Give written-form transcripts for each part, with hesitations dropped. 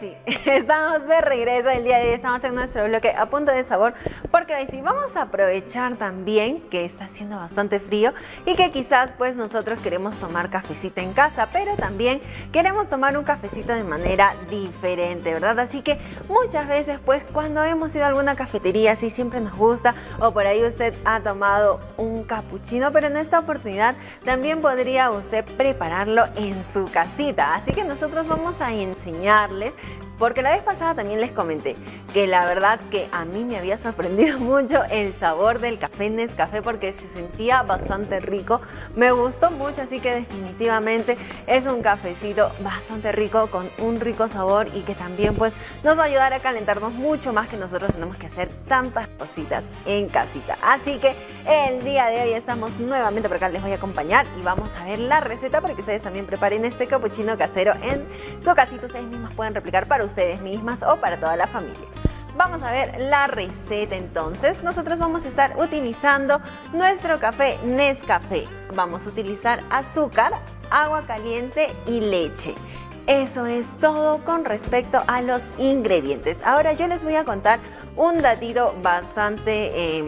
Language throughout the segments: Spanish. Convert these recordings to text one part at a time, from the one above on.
sí, estamos de regreso el día de hoy, estamos en nuestro bloque A Punto de Sabor, porque hoy sí vamos a aprovechar también que está haciendo bastante frío y que quizás pues nosotros queremos tomar cafecito en casa, pero también queremos tomar un cafecito de manera diferente, ¿verdad? Así que muchas veces pues cuando hemos ido a alguna cafetería, sí, siempre nos gusta, o por ahí usted ha tomado un capuchino, pero en esta oportunidad también podría usted prepararlo en su casita, así que nosotros vamos a enseñarles, porque la vez pasada también les comenté que la verdad que a mí me había sorprendido mucho el sabor del café Nescafé, porque se sentía bastante rico, me gustó mucho, así que definitivamente es un cafecito bastante rico con un rico sabor y que también pues nos va a ayudar a calentarnos mucho más, que nosotros tenemos que hacer tantas cositas en casita. Así que el día de hoy estamos nuevamente por acá, les voy a acompañar y vamos a ver la receta para que ustedes también preparen este capuchino casero en su casita, ustedes mismas pueden replicar para ustedes mismas o para toda la familia. Vamos a ver la receta entonces. Nosotros vamos a estar utilizando nuestro café Nescafé. Vamos a utilizar azúcar, agua caliente y leche. Eso es todo con respecto a los ingredientes. Ahora yo les voy a contar un datito bastante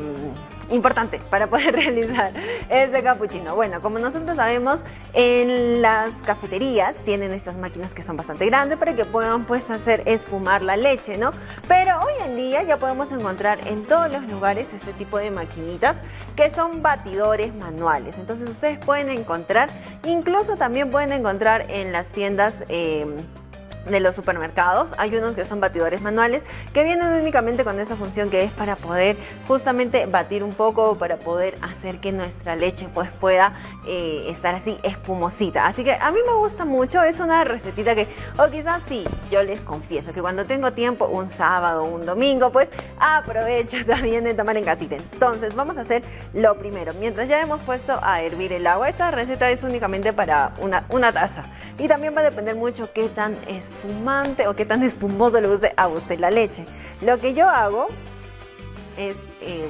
importante para poder realizar este capuchino. Bueno, como nosotros sabemos, en las cafeterías tienen estas máquinas que son bastante grandes para que puedan pues hacer espumar la leche, ¿no? Pero hoy en día ya podemos encontrar en todos los lugares este tipo de maquinitas que son batidores manuales. Entonces ustedes pueden encontrar, incluso también pueden encontrar en las tiendas de los supermercados, hay unos que son batidores manuales que vienen únicamente con esa función que es para poder justamente batir un poco, para poder hacer que nuestra leche pues pueda estar así espumosita. Así que a mí me gusta mucho, es una recetita que, o quizás sí, yo les confieso que cuando tengo tiempo, un sábado, un domingo, pues aprovecho también de tomar en casita. Entonces vamos a hacer lo primero, mientras ya hemos puesto a hervir el agua, esta receta es únicamente para una taza y también va a depender mucho qué tan espumante o qué tan espumoso le guste a usted la leche. Lo que yo hago es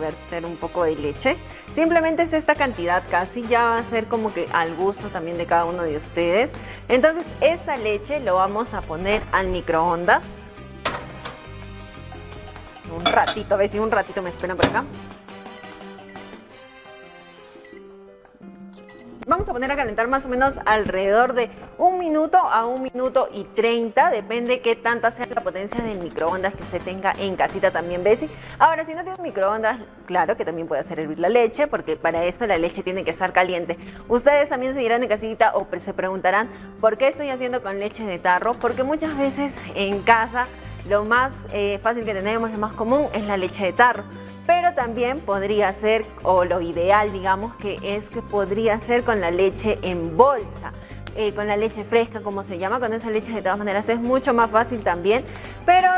verter un poco de leche, simplemente es esta cantidad, casi ya va a ser como que al gusto también de cada uno de ustedes. Entonces esta leche lo vamos a poner al microondas un ratito, a ver si un ratito me esperan por acá. Vamos a poner a calentar más o menos alrededor de 1 minuto a 1 minuto y 30, depende qué tanta sea la potencia del microondas que usted tenga en casita también, Bessie. Ahora, si no tiene microondas, claro que también puede hacer hervir la leche, porque para eso la leche tiene que estar caliente. Ustedes también se dirán en casita o se preguntarán, ¿por qué estoy haciendo con leche de tarro? Porque muchas veces en casa lo más fácil que tenemos, lo más común es la leche de tarro. Pero también podría ser, o lo ideal digamos que es que podría ser con la leche en bolsa, con la leche fresca como se llama, con esa leche de todas maneras es mucho más fácil también, pero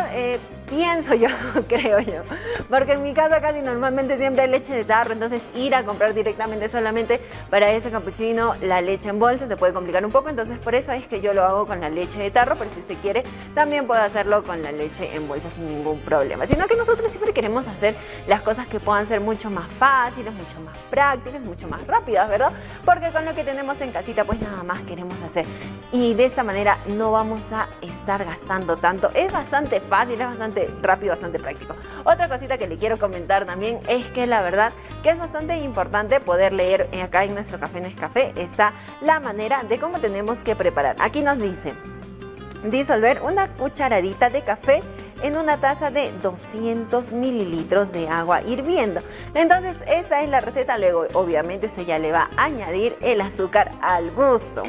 pienso yo, creo yo, porque en mi casa casi normalmente siempre hay leche de tarro, entonces ir a comprar directamente solamente para ese capuchino la leche en bolsa se puede complicar un poco, entonces por eso es que yo lo hago con la leche de tarro, pero si usted quiere también puede hacerlo con la leche en bolsa sin ningún problema, sino que nosotros siempre queremos hacer las cosas que puedan ser mucho más fáciles, mucho más prácticas, mucho más rápidas, ¿verdad? Porque con lo que tenemos en casita pues nada más queremos hacer y de esta manera no vamos a estar gastando tanto, es bastante fácil, es bastante rápido, bastante práctico. Otra cosita que le quiero comentar también es que la verdad que es bastante importante poder leer acá en nuestro café Nescafé está la manera de cómo tenemos que preparar. Aquí nos dice disolver 1 cucharadita de café en 1 taza de 200 mililitros de agua hirviendo. Entonces esa es la receta, luego obviamente usted ya le va a añadir el azúcar al gusto.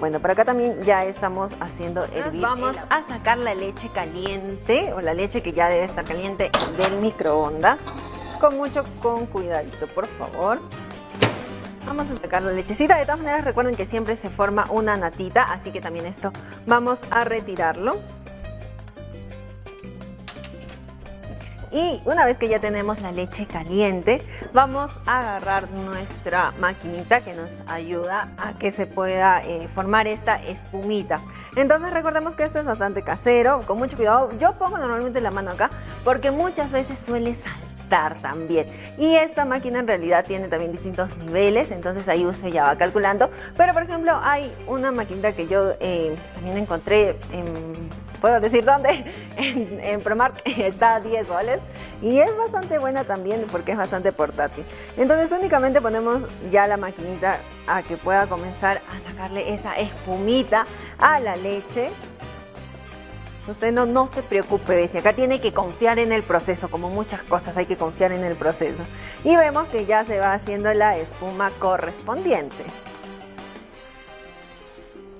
Bueno, por acá también ya estamos haciendo hervir. Vamos a sacar la leche caliente, o la leche que ya debe estar caliente del microondas. Con cuidadito, por favor. Vamos a sacar la lechecita. De todas maneras, recuerden que siempre se forma una natita, así que también esto vamos a retirarlo. Y una vez que ya tenemos la leche caliente, vamos a agarrar nuestra maquinita que nos ayuda a que se pueda formar esta espumita. Entonces recordemos que esto es bastante casero, con mucho cuidado. Yo pongo normalmente la mano acá porque muchas veces suele saltar también. Y esta máquina en realidad tiene también distintos niveles, entonces ahí usted ya va calculando. Pero por ejemplo hay una maquinita que yo también encontré en puedo decir dónde, en Promart, está a 10 soles y es bastante buena también porque es bastante portátil. Entonces únicamente ponemos ya la maquinita a que pueda comenzar a sacarle esa espumita a la leche. Usted no se preocupe, ¿ves? Acá tiene que confiar en el proceso, como muchas cosas hay que confiar en el proceso. Y vemos que ya se va haciendo la espuma correspondiente.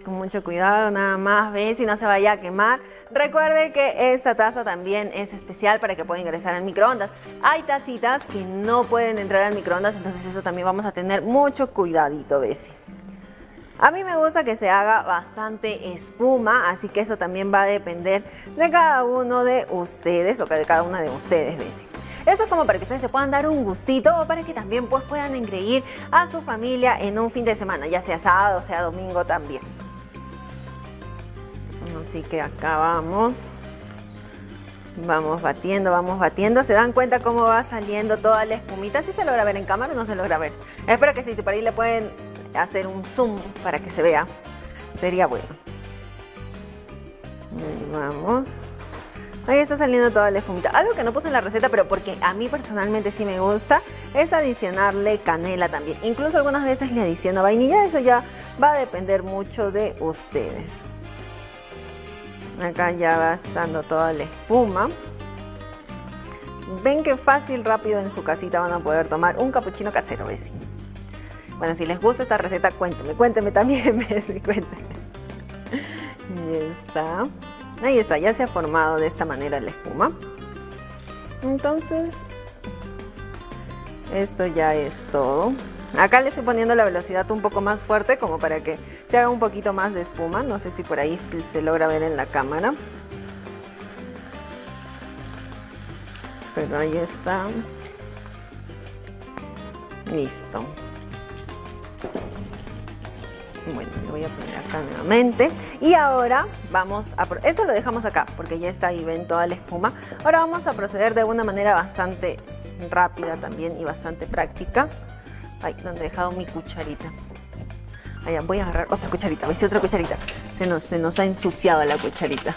Con mucho cuidado nada más, ¿ves? Si no se vaya a quemar. Recuerde que esta taza también es especial para que pueda ingresar al microondas. Hay tacitas que no pueden entrar al microondas, entonces eso también vamos a tener mucho cuidadito, ¿ves? A mí me gusta que se haga bastante espuma, así que eso también va a depender de cada uno de ustedes o de cada una de ustedes, ¿ves? Eso es como para que ustedes se puedan dar un gustito o para que también pues, puedan engreír a su familia en un fin de semana, ya sea sábado, sea domingo también. Así que acá vamos. Vamos batiendo. ¿Se dan cuenta cómo va saliendo toda la espumita? ¿Sí se logra ver en cámara o no se logra ver? Espero que sí, por ahí le pueden hacer un zoom para que se vea, sería bueno. Ahí vamos, ahí está saliendo toda la espumita. Algo que no puse en la receta, pero porque a mí personalmente sí me gusta, es adicionarle canela también. Incluso algunas veces le adiciono vainilla, eso ya va a depender mucho de ustedes. Acá ya va estando toda la espuma. Ven que fácil, rápido en su casita van a poder tomar un capuchino casero, vecino. Bueno, si les gusta esta receta, cuéntenme también, cuéntenme. Ahí está, ya se ha formado de esta manera la espuma. Entonces, esto ya es todo. Acá le estoy poniendo la velocidad un poco más fuerte, como para que se haga un poquito más de espuma. No sé si por ahí se logra ver en la cámara. Pero ahí está. Listo. Bueno, lo voy a poner acá nuevamente. Y ahora vamos a... Esto lo dejamos acá porque ya está ahí, ven toda la espuma. Ahora vamos a proceder de una manera bastante rápida también y bastante práctica. Ay, donde he dejado mi cucharita. Allá, voy a agarrar otra cucharita. ¿Veis? Otra cucharita. Se nos ha ensuciado la cucharita.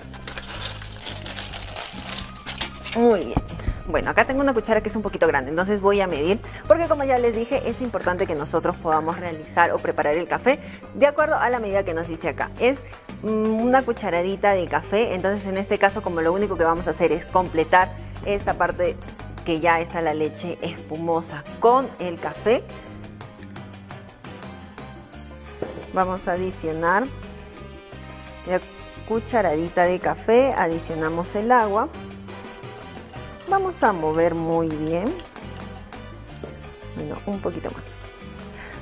Muy bien. Bueno, acá tengo una cuchara que es un poquito grande, entonces voy a medir, porque como ya les dije, es importante que nosotros podamos realizar o preparar el café de acuerdo a la medida que nos dice acá. Es una cucharadita de café, entonces en este caso como lo único que vamos a hacer es completar esta parte que ya está la leche espumosa con el café. Vamos a adicionar la cucharadita de café, adicionamos el agua. Vamos a mover muy bien. Bueno, un poquito más.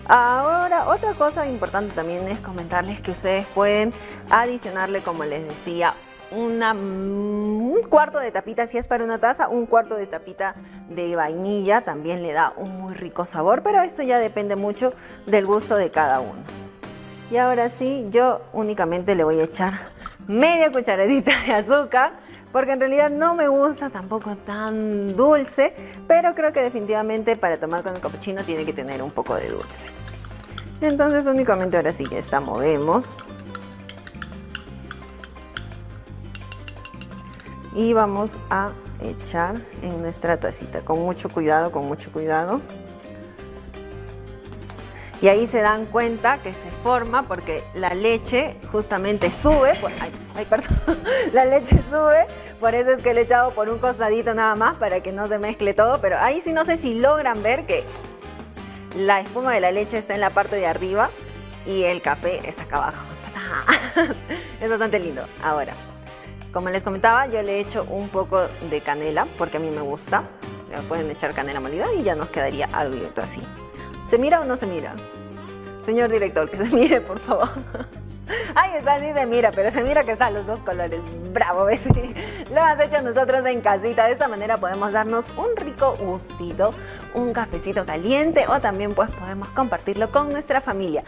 Ahora, otra cosa importante también es comentarles que ustedes pueden adicionarle, como les decía, un cuarto de tapita, si es para una taza, un cuarto de tapita de vainilla. También le da un muy rico sabor, pero esto ya depende mucho del gusto de cada uno. Y ahora sí, yo únicamente le voy a echar media cucharadita de azúcar, porque en realidad no me gusta tampoco tan dulce, pero creo que definitivamente para tomar con el capuchino tiene que tener un poco de dulce. Entonces únicamente ahora sí que esta movemos. Y vamos a echar en nuestra tacita, con mucho cuidado, con mucho cuidado. Y ahí se dan cuenta que se forma porque la leche justamente sube, la leche sube, por eso es que le he echado por un costadito nada más para que no se mezcle todo, pero ahí sí no sé si logran ver que la espuma de la leche está en la parte de arriba y el café está acá abajo. Es bastante lindo. Ahora, como les comentaba, yo le he hecho un poco de canela porque a mí me gusta, le pueden echar canela molida y ya nos quedaría algo así. ¿Se mira o no se mira? Señor director, que se mire, por favor. Ahí está, sí se mira, pero se mira que están los dos colores. Bravo, ¿ves? Lo has hecho nosotros en casita. De esta manera podemos darnos un rico gustito, un cafecito caliente o también pues podemos compartirlo con nuestra familia.